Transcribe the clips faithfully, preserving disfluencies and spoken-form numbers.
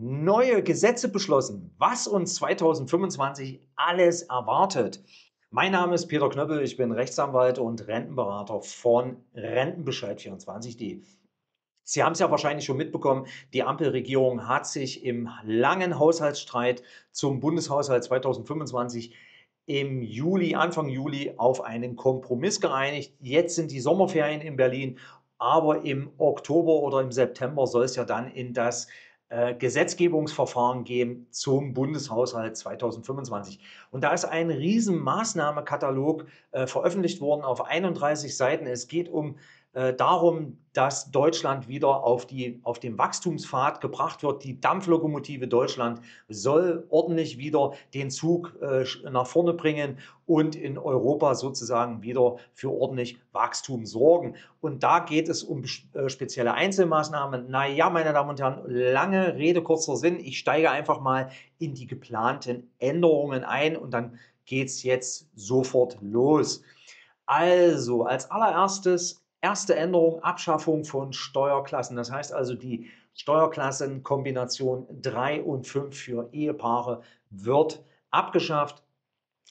neue Gesetze beschlossen, was uns zweitausendfünfundzwanzig alles erwartet. Mein Name ist Peter Knöppel, ich bin Rechtsanwalt und Rentenberater von Rentenbescheid vierundzwanzig punkt de. Sie haben es ja wahrscheinlich schon mitbekommen, die Ampelregierung hat sich im langen Haushaltsstreit zum Bundeshaushalt zweitausendfünfundzwanzig im Juli, Anfang Juli auf einen Kompromiss geeinigt. Jetzt sind die Sommerferien in Berlin, aber im Oktober oder im September soll es ja dann in das äh, Gesetzgebungsverfahren gehen zum Bundeshaushalt zweitausendfünfundzwanzig. Und da ist ein riesen Maßnahmenkatalog äh, veröffentlicht worden auf einunddreißig Seiten. Es geht um äh, darum, dass Deutschland wieder auf, die, auf den Wachstumspfad gebracht wird. Die Dampflokomotive Deutschland soll ordentlich wieder den Zug äh, nach vorne bringen und in Europa sozusagen wieder für ordentlich Wachstum sorgen. Und da geht es um äh, spezielle Einzelmaßnahmen. Naja, meine Damen und Herren, lange Rede, kurzer Sinn. Ich steige einfach mal in die geplanten Änderungen ein und dann geht es jetzt sofort los. Also, als allererstes erste Änderung, Abschaffung von Steuerklassen. Das heißt also, die Steuerklassenkombination drei und fünf für Ehepaare wird abgeschafft.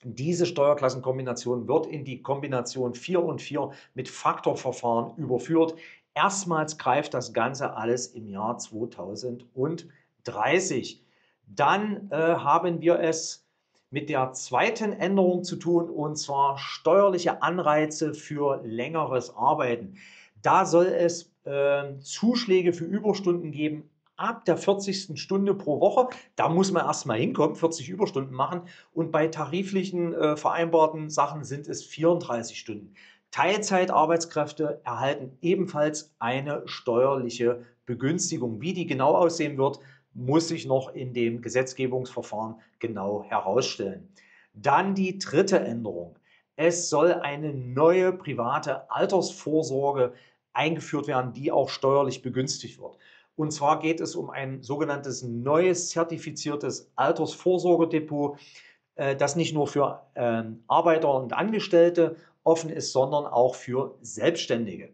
Diese Steuerklassenkombination wird in die Kombination vier und vier mit Faktorverfahren überführt. Erstmals greift das Ganze alles im Jahr zweitausenddreißig. Dann äh, haben wir es mit der zweiten Änderung zu tun, und zwar steuerliche Anreize für längeres Arbeiten. Da soll es äh, Zuschläge für Überstunden geben ab der vierzigsten Stunde pro Woche. Da muss man erstmal hinkommen, vierzig Überstunden machen, und bei tariflichen äh, vereinbarten Sachen sind es vierunddreißig Stunden. Teilzeitarbeitskräfte erhalten ebenfalls eine steuerliche Begünstigung. Wie die genau aussehen wird, muss sich noch in dem Gesetzgebungsverfahren genau herausstellen. Dann die dritte Änderung. Es soll eine neue private Altersvorsorge eingeführt werden, die auch steuerlich begünstigt wird. Und zwar geht es um ein sogenanntes neues zertifiziertes Altersvorsorgedepot, das nicht nur für Arbeiter und Angestellte offen ist, sondern auch für Selbstständige.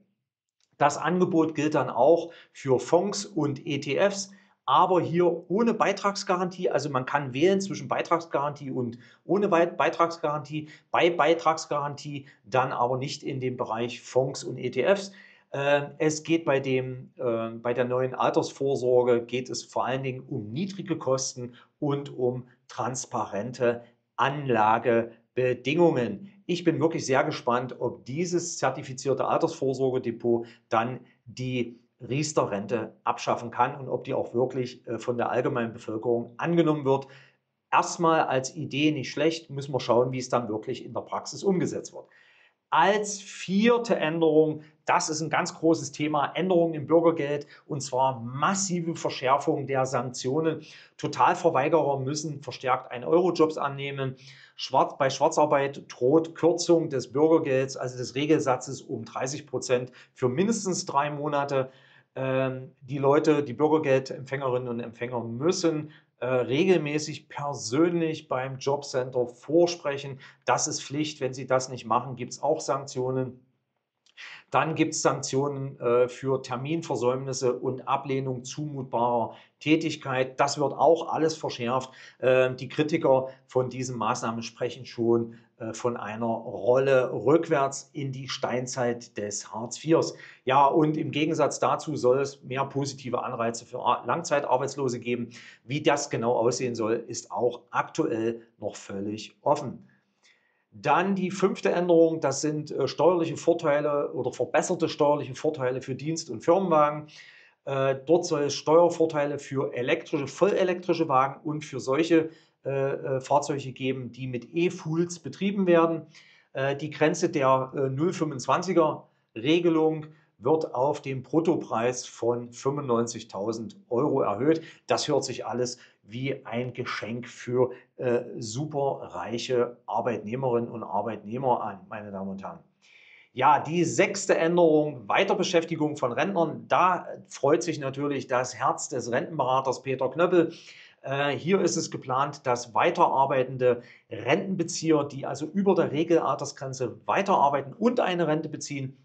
Das Angebot gilt dann auch für Fonds und E T Fs, aber hier ohne Beitragsgarantie. Also man kann wählen zwischen Beitragsgarantie und ohne Beitragsgarantie, bei Beitragsgarantie dann aber nicht in den Bereich Fonds und E T Fs. Es geht bei, dem, bei der neuen Altersvorsorge geht es vor allen Dingen um niedrige Kosten und um transparente Anlagebedingungen. Ich bin wirklich sehr gespannt, ob dieses zertifizierte Altersvorsorgedepot dann die Riester-Rente abschaffen kann und ob die auch wirklich von der allgemeinen Bevölkerung angenommen wird. Erstmal als Idee nicht schlecht, müssen wir schauen, wie es dann wirklich in der Praxis umgesetzt wird. Als vierte Änderung, das ist ein ganz großes Thema, Änderungen im Bürgergeld, und zwar massive Verschärfung der Sanktionen. Totalverweigerer müssen verstärkt ein Euro Jobs annehmen. Schwarz, bei Schwarzarbeit droht Kürzung des Bürgergelds, also des Regelsatzes, um dreißig Prozent für mindestens drei Monate. Die Leute, die Bürgergeldempfängerinnen und Empfänger, müssen äh, regelmäßig persönlich beim Jobcenter vorsprechen. Das ist Pflicht. Wenn sie das nicht machen, gibt es auch Sanktionen. Dann gibt es Sanktionen äh, für Terminversäumnisse und Ablehnung zumutbarer Tätigkeit. Das wird auch alles verschärft. Äh, die Kritiker von diesen Maßnahmen sprechen schon äh, von einer Rolle rückwärts in die Steinzeit des Hartz vier. Ja, und im Gegensatz dazu soll es mehr positive Anreize für Langzeitarbeitslose geben. Wie das genau aussehen soll, ist auch aktuell noch völlig offen. Dann die fünfte Änderung, das sind äh, steuerliche Vorteile oder verbesserte steuerliche Vorteile für Dienst- und Firmenwagen. Äh, dort soll es Steuervorteile für elektrische, vollelektrische Wagen und für solche äh, äh, Fahrzeuge geben, die mit E-Fuels betrieben werden. Äh, die Grenze der äh, null Komma fünfundzwanziger Regelung wird auf den Bruttopreis von fünfundneunzigtausend Euro erhöht. Das hört sich alles wie ein Geschenk für äh, superreiche Arbeitnehmerinnen und Arbeitnehmer an, meine Damen und Herren. Ja, die sechste Änderung, Weiterbeschäftigung von Rentnern. Da freut sich natürlich das Herz des Rentenberaters Peter Knöppel. Äh, hier ist es geplant, dass weiterarbeitende Rentenbezieher, die also über der Regelaltersgrenze weiterarbeiten und eine Rente beziehen,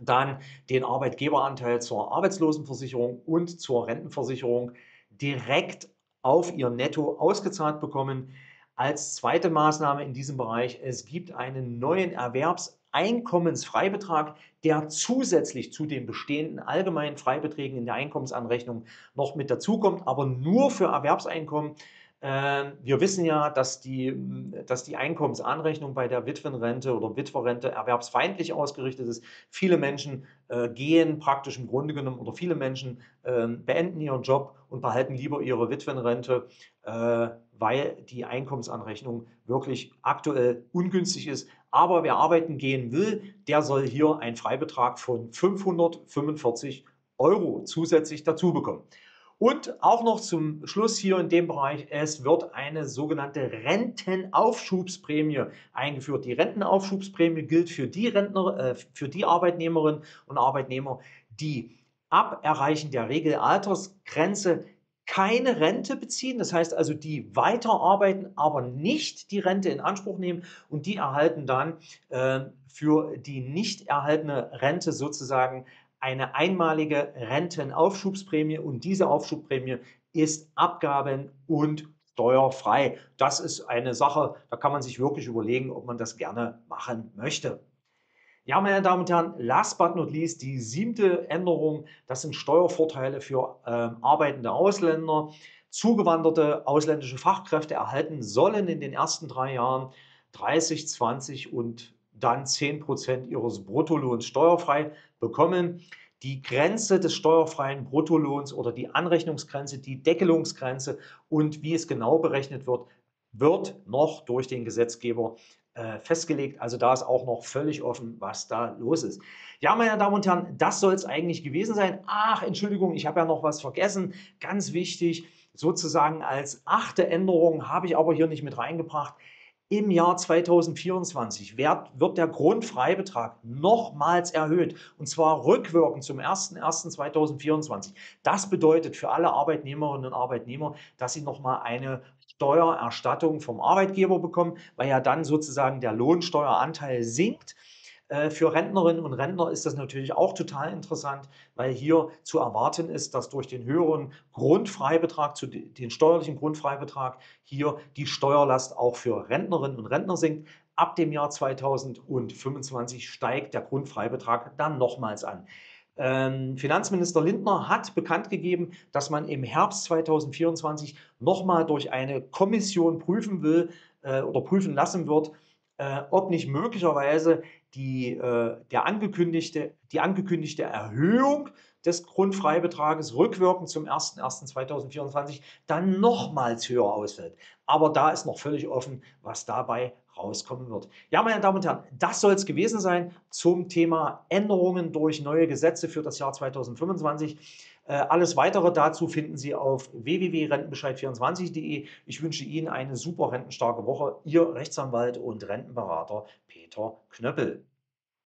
dann den Arbeitgeberanteil zur Arbeitslosenversicherung und zur Rentenversicherung direkt auf ihr Netto ausgezahlt bekommen. Als zweite Maßnahme in diesem Bereich, es gibt einen neuen Erwerbseinkommensfreibetrag, der zusätzlich zu den bestehenden allgemeinen Freibeträgen in der Einkommensanrechnung noch mit dazukommt, aber nur für Erwerbseinkommen. Wir wissen ja, dass die, dass die Einkommensanrechnung bei der Witwenrente oder Witwerrente erwerbsfeindlich ausgerichtet ist. Viele Menschen äh, gehen praktisch im Grunde genommen oder viele Menschen äh, beenden ihren Job und behalten lieber ihre Witwenrente, äh, weil die Einkommensanrechnung wirklich aktuell ungünstig ist. Aber wer arbeiten gehen will, der soll hier einen Freibetrag von fünfhundertfünfundvierzig Euro zusätzlich dazu bekommen. Und auch noch zum Schluss hier in dem Bereich, es wird eine sogenannte Rentenaufschubsprämie eingeführt. Die Rentenaufschubsprämie gilt für die Rentner, äh, für die Arbeitnehmerinnen und Arbeitnehmer, die ab Erreichen der Regelaltersgrenze keine Rente beziehen, das heißt also, die weiterarbeiten, aber nicht die Rente in Anspruch nehmen, und die erhalten dann äh, für die nicht erhaltene Rente sozusagen eine einmalige Rentenaufschubsprämie, und diese Aufschubprämie ist abgaben- und steuerfrei. Das ist eine Sache, da kann man sich wirklich überlegen, ob man das gerne machen möchte. Ja, meine Damen und Herren, last but not least, die siebte Änderung, das sind Steuervorteile für äh, arbeitende Ausländer. Zugewanderte ausländische Fachkräfte erhalten sollen in den ersten drei Jahren dreißig, zwanzig und dann zehn Prozent ihres Bruttolohns steuerfrei bekommen. Die Grenze des steuerfreien Bruttolohns oder die Anrechnungsgrenze, die Deckelungsgrenze und wie es genau berechnet wird, wird noch durch den Gesetzgeber äh, festgelegt. Also da ist auch noch völlig offen, was da los ist. Ja, meine Damen und Herren, das soll es eigentlich gewesen sein. Ach, Entschuldigung, ich habe ja noch was vergessen. Ganz wichtig, sozusagen als achte Änderung, habe ich aber hier nicht mit reingebracht. Im Jahr zweitausendvierundzwanzig wird der Grundfreibetrag nochmals erhöht, und zwar rückwirkend zum ersten ersten zweitausendvierundzwanzig. Das bedeutet für alle Arbeitnehmerinnen und Arbeitnehmer, dass sie nochmal eine Steuererstattung vom Arbeitgeber bekommen, weil ja dann sozusagen der Lohnsteueranteil sinkt. Für Rentnerinnen und Rentner ist das natürlich auch total interessant, weil hier zu erwarten ist, dass durch den höheren Grundfreibetrag, zu den steuerlichen Grundfreibetrag, hier die Steuerlast auch für Rentnerinnen und Rentner sinkt. Ab dem Jahr zweitausendfünfundzwanzig steigt der Grundfreibetrag dann nochmals an. Ähm, Finanzminister Lindner hat bekannt gegeben, dass man im Herbst zweitausendvierundzwanzig nochmal durch eine Kommission prüfen will äh, oder prüfen lassen wird, äh, ob nicht möglicherweise Die, äh, der angekündigte, die angekündigte Erhöhung des Grundfreibetrages rückwirkend zum ersten ersten zweitausendvierundzwanzig dann nochmals höher ausfällt. Aber da ist noch völlig offen, was dabei rauskommen wird. Ja, meine Damen und Herren, das soll es gewesen sein zum Thema Änderungen durch neue Gesetze für das Jahr zweitausendfünfundzwanzig. Äh, alles Weitere dazu finden Sie auf w w w punkt rentenbescheid vierundzwanzig punkt de. Ich wünsche Ihnen eine super rentenstarke Woche. Ihr Rechtsanwalt und Rentenberater Peter Knöppel.